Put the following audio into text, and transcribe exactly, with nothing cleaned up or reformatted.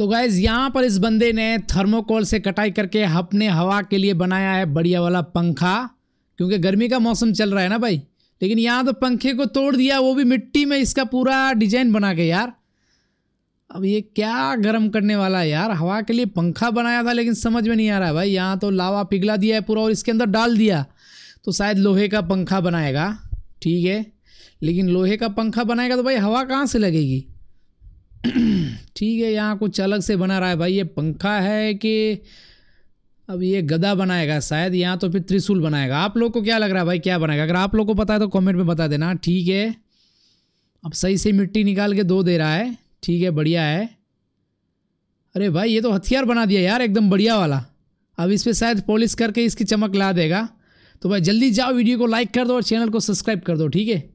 तो गाइज यहाँ पर इस बंदे ने थर्मोकोल से कटाई करके अपने हवा के लिए बनाया है बढ़िया वाला पंखा, क्योंकि गर्मी का मौसम चल रहा है ना भाई। लेकिन यहाँ तो पंखे को तोड़ दिया, वो भी मिट्टी में इसका पूरा डिजाइन बना के यार। अब ये क्या गर्म करने वाला है यार, हवा के लिए पंखा बनाया था लेकिन समझ में नहीं आ रहा है भाई। यहाँ तो लावा पिघला दिया है पूरा और इसके अंदर डाल दिया, तो शायद लोहे का पंखा बनाएगा, ठीक है। लेकिन लोहे का पंखा बनाएगा तो भाई हवा कहाँ से लगेगी, ठीक है। यहाँ कुछ अलग से बना रहा है भाई, ये पंखा है कि अब ये गदा बनाएगा शायद, यहाँ तो फिर त्रिशूल बनाएगा। आप लोग को क्या लग रहा है भाई, क्या बनाएगा? अगर आप लोग को पता है तो कमेंट में बता देना, ठीक है। अब सही से मिट्टी निकाल के दो दे रहा है, ठीक है, बढ़िया है। अरे भाई ये तो हथियार बना दिया यार एकदम बढ़िया वाला। अब इस पर शायद पॉलिश करके इसकी चमक ला देगा। तो भाई जल्दी जाओ, वीडियो को लाइक कर दो और चैनल को सब्सक्राइब कर दो, ठीक है।